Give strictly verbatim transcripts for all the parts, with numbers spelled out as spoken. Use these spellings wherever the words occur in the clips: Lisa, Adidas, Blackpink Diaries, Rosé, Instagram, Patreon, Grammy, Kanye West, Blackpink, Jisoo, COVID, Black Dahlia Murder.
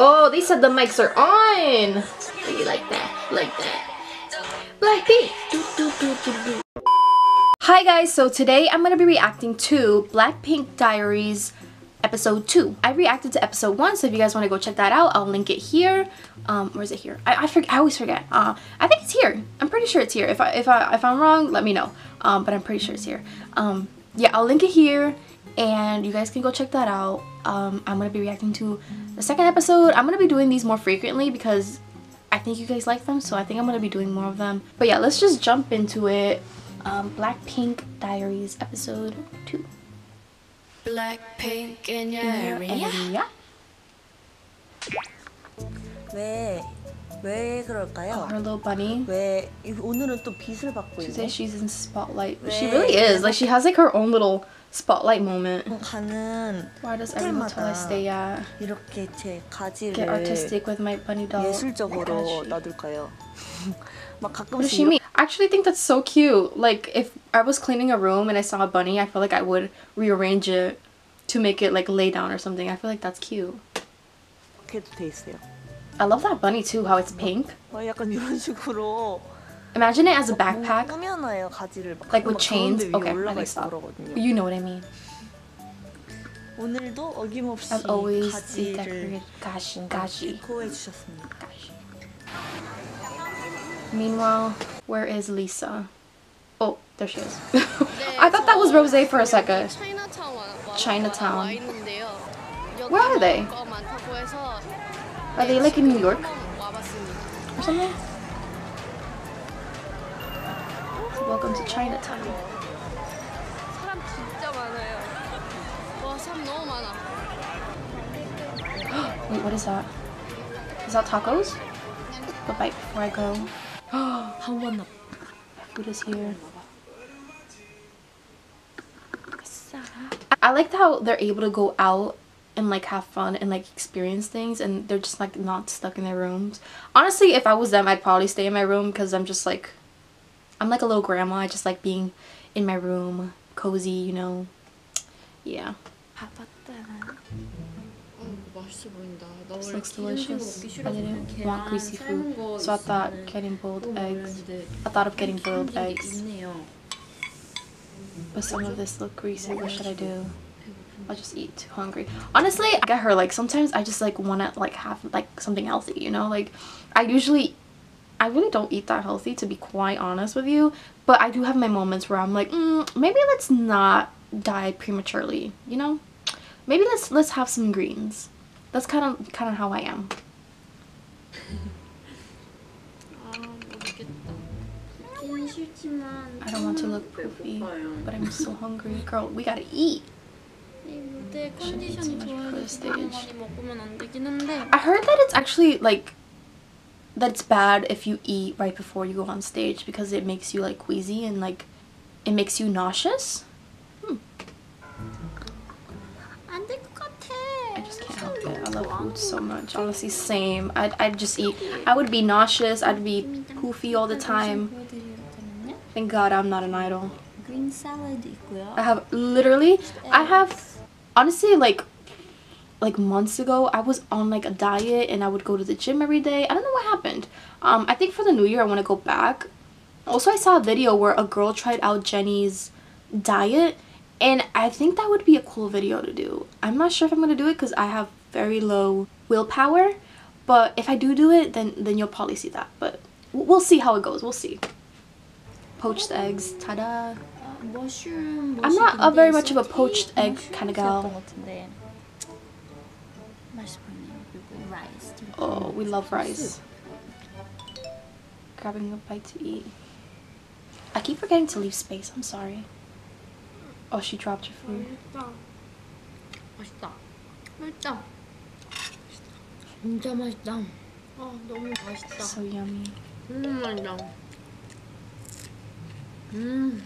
Oh, they said the mics are on. You like that, like that. Blackpink. Do, do, do, do, do. Hi guys, so today I'm gonna be reacting to Blackpink Diaries episode two. I reacted to episode one, so if you guys want to go check that out, I'll link it here. Um, or is it here? I I, forget, I always forget. Uh, I think it's here. I'm pretty sure it's here. If I if I if I'm wrong, let me know. Um, but I'm pretty sure it's here. Um, yeah, I'll link it here, and you guys can go check that out. Um, I'm gonna be reacting to the second episode. I'm gonna be doing these more frequently because I think you guys like them, so I think I'm gonna be doing more of them. But yeah, let's just jump into it. Um, Blackpink Diaries episode two. Blackpink in your area. 왜 왜 그럴까요? Our little bunny. 왜 오늘은 또 빛을 받고 있네. She says she's in spotlight. She really is. Like she has like her own little spotlight moment. 가는 Why does everyone tell us they uh 이렇게 제 가지를 get artistic with my bunny doll? 예술적으로 놔둘까요? 막 가끔씩. I actually think that's so cute. Like if I was cleaning a room and I saw a bunny, I feel like I would rearrange it to make it like lay down or something. I feel like that's cute. I love that bunny too, how it's pink. Imagine it as a backpack, like with chains. Okay, I think so. You know what I mean. As always, the decorated gashi, gashi. Meanwhile, where is Lisa? Oh, there she is. I thought that was Rosé for a second. Chinatown. Where are they? Are they like in New York? Or something? Welcome to Chinatown. Wait, what is that? Is that tacos? A bite before I go. Oh, food is here. I liked how they're able to go out and like have fun and like experience things, and they're just like not stuck in their rooms. Honestly, if I was them, I'd probably stay in my room because I'm just like, I'm like a little grandma. I just like being in my room, cozy, you know. Yeah. This looks delicious. I didn't want greasy food, so I thought getting boiled eggs. I thought of getting boiled eggs. But some of this looked greasy. What should I do? I'll just eat. Hungry. Honestly, I get her. Like sometimes I just like want to like have like something healthy, you know? Like I usually, I really don't eat that healthy, to be quite honest with you. But I do have my moments where I'm like, mm, maybe let's not die prematurely, you know? Maybe let's let's have some greens. That's kind of kind of how I am. I don't want to look poopy, but I'm so hungry. Girl, we gotta eat. Shouldn't eat too much before the stage. I heard that it's actually like that it's bad if you eat right before you go on stage because it makes you like queasy and like it makes you nauseous. Hmm. I love food so much. Honestly, same. I'd, I'd just eat. I would be nauseous. I'd be poofy all the time. Thank God I'm not an idol. Green salad. I have literally, I have, honestly, like, like months ago, I was on like a diet and I would go to the gym every day. I don't know what happened. Um, I think for the new year, I want to go back. Also, I saw a video where a girl tried out Jenny's diet, and I think that would be a cool video to do. I'm not sure if I'm going to do it because I have very low willpower, but if I do do it, then then you'll probably see that. But we'll see how it goes. We'll see. Poached eggs, ta-da! I'm not a very much of a poached egg kind of gal. Oh, we love rice. Grabbing a bite to eat. I keep forgetting to leave space. I'm sorry. Oh, she dropped her food. So yummy. Mm.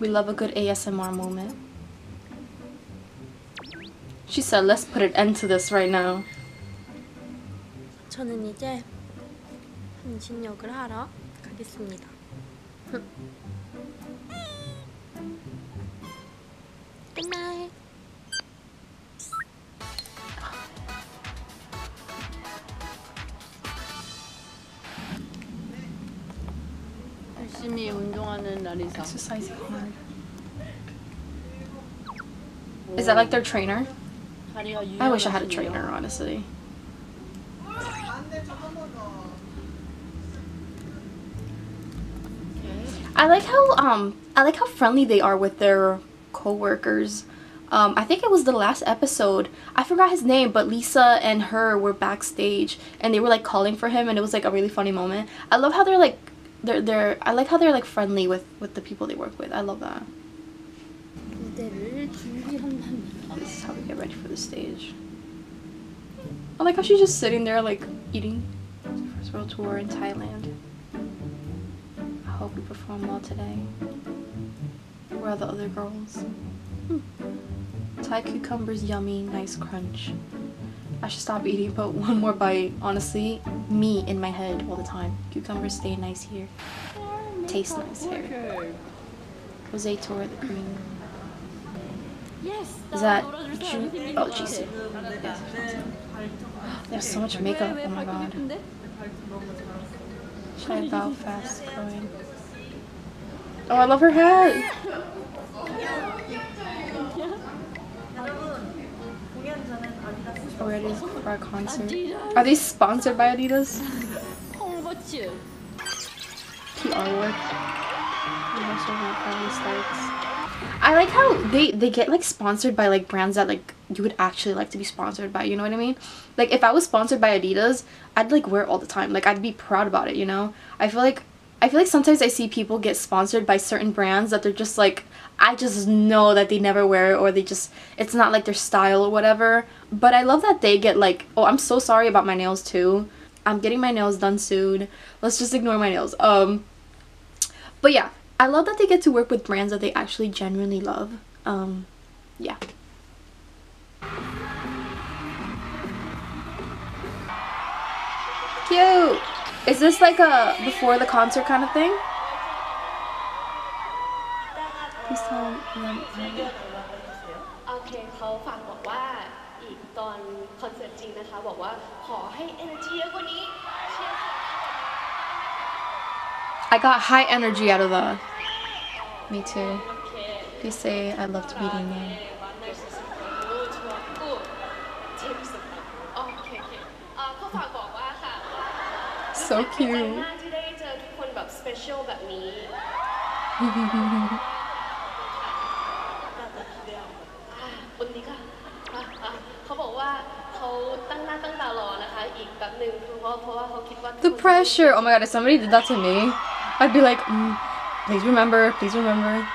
We love a good A S M R moment. She said, let's put an end to this right now. 저는 이제 반신욕을 하러 가겠습니다. Good night. 열심히 운동하는 날이죠. Exercising hard. Is that like their trainer? I wish I had a trainer, honestly. I like how um I like how friendly they are with their co-workers. Um, I think it was the last episode. I forgot his name, but Lisa and her were backstage and they were like calling for him, and it was like a really funny moment. I love how they're like they're they're I like how they're like friendly with with the people they work with. I love that. This is how we get ready for the stage. I like how she's just sitting there like eating. First world tour in Thailand. I hope we perform well today. Where are the other girls? Hmm. Thai cucumbers, yummy, nice crunch. I should stop eating, but one more bite. Honestly, me in my head all the time. Cucumbers stay nice here. Taste nice here. Rosé tour, the green. Is that Ju oh, Jisoo. Yes. They have so much makeup, oh my god. Shy bow, fast growing. Oh, I love her hat! We're ready for our concert. Are they sponsored by Adidas? Cute artwork. I like how they, they get like sponsored by like brands that like you would actually like to be sponsored by, you know what I mean? Like if I was sponsored by Adidas, I'd like wear it all the time. Like I'd be proud about it, you know? I feel like I feel like sometimes I see people get sponsored by certain brands that they're just like, I just know that they never wear it, or they just, it's not like their style or whatever. But I love that they get like, oh, I'm so sorry about my nails too. I'm getting my nails done soon. Let's just ignore my nails. Um, but yeah, I love that they get to work with brands that they actually genuinely love. Um, yeah. Cute! Is this like a before the concert kind of thing? I got high energy out of that. Me too. They say I loved meeting them. So cute. The pressure! Oh my god, if somebody did that to me, I'd be like, mm, please remember, please remember.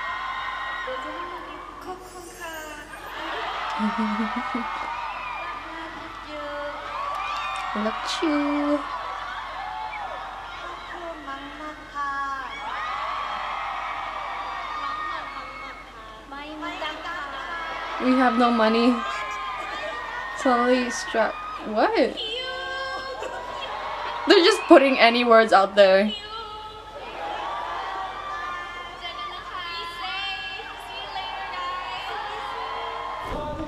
Love you. We have no money. Totally struck. What? They're just putting any words out there. Oh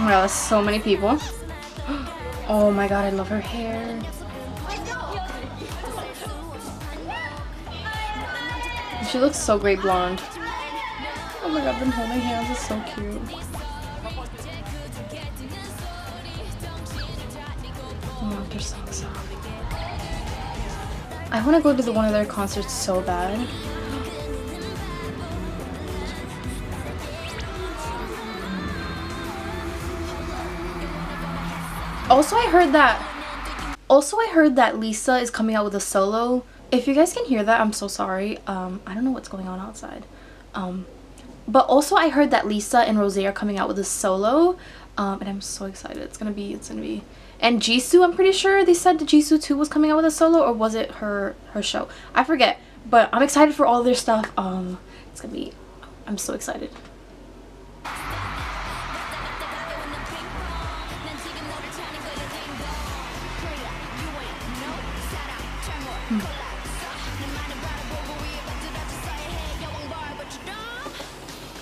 my god, that's so many people. Oh my god, I love her hair. She looks so great blonde. Oh my god, them holding hands is so cute. Oh, they're so soft. I want to go to the one of their concerts so bad. Also, I heard that. Also, I heard that Lisa is coming out with a solo. If you guys can hear that, I'm so sorry. Um, I don't know what's going on outside. Um, but also, I heard that Lisa and Rosé are coming out with a solo, um, and I'm so excited. It's gonna be. It's gonna be. And Jisoo, I'm pretty sure they said that Jisoo too was coming out with a solo, or was it her her show? I forget. But I'm excited for all their stuff. Um, It's gonna be, I'm so excited. Hmm.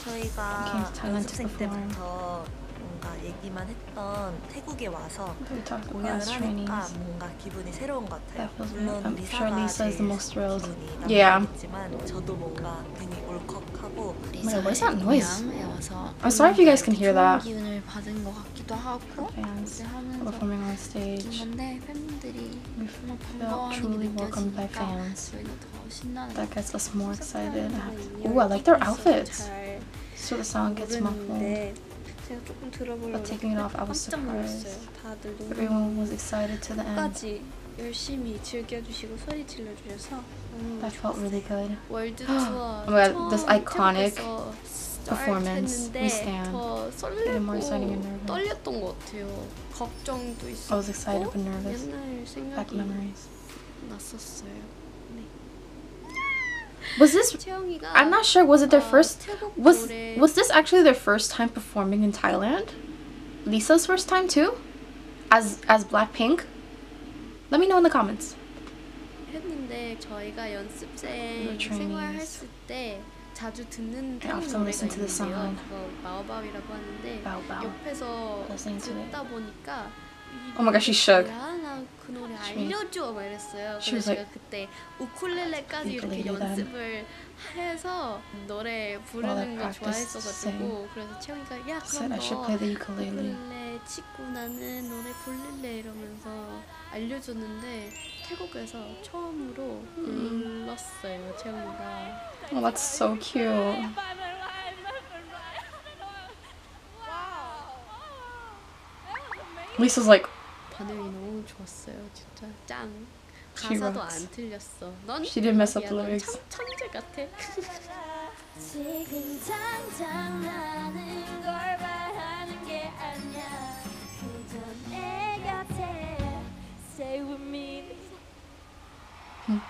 저희가 연습생 때부터 뭔가 얘기만 했던 태국에 와서 공연을 하니까 뭔가 기분이 새로운 것 같아요. 물론 리사가 제일 기분이 남았지만 저도 뭔가 괜히 울컥하고 리사의 공연에 와서 좋은 기운을 받은 것 같기도 하고 하면서 있는데 팬분들이 정말 반가워하는 게 느껴지니까 저희가 더 신나는 오, I like their outfits! So the song gets muffled, but taking it off I was surprised. Everyone was excited to the end. That felt really good. Oh my god, this iconic performance. We stand. Even more exciting and nervous. I was excited but nervous. Back memories. Was this, I'm not sure, was it their first, was, was this actually their first time performing in Thailand? Lisa's first time too? As, as Blackpink? Let me know in the comments. I often listen to the song. Baobao. Listening to it. Oh my gosh, she shook. She was like, while I practiced singing, I said I should play the ukulele. Mm. Oh, that's so cute. Lisa's like, she rocks. She didn't mess up the lyrics. Hmm.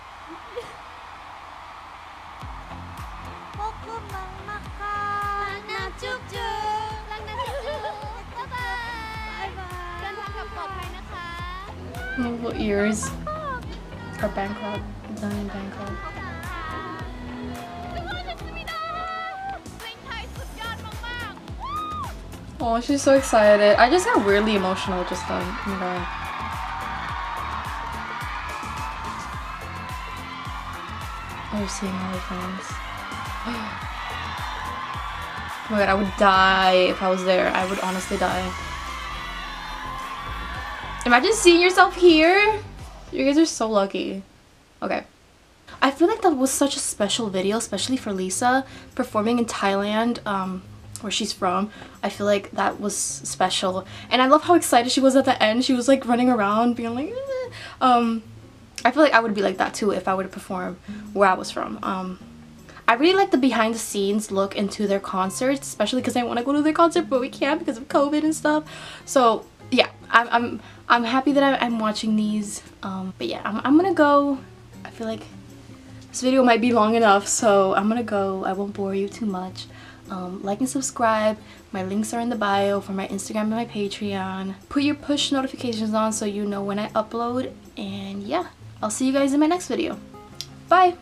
Little ears are Bangkok, done in Bangkok. Oh, she's so excited. I just got weirdly emotional just then. Oh my god. Oh, seeing all the fans. Oh my god, I would die if I was there. I would honestly die. Imagine seeing yourself here. You guys are so lucky. Okay. I feel like that was such a special video, especially for Lisa performing in Thailand, um, where she's from. I feel like that was special. And I love how excited she was at the end. She was like running around being like, eh. um, I feel like I would be like that too if I were to perform where I was from. Um, I really like the behind the scenes look into their concerts, especially because I want to go to their concert, but we can't because of COVID and stuff. So yeah, I'm, I'm, I'm happy that I'm, I'm watching these. Um, but yeah, I'm, I'm gonna go. I feel like this video might be long enough, so I'm gonna go. I won't bore you too much. Um, like and subscribe. My links are in the bio for my Instagram and my Patreon. Put your push notifications on so you know when I upload. And yeah, I'll see you guys in my next video. Bye!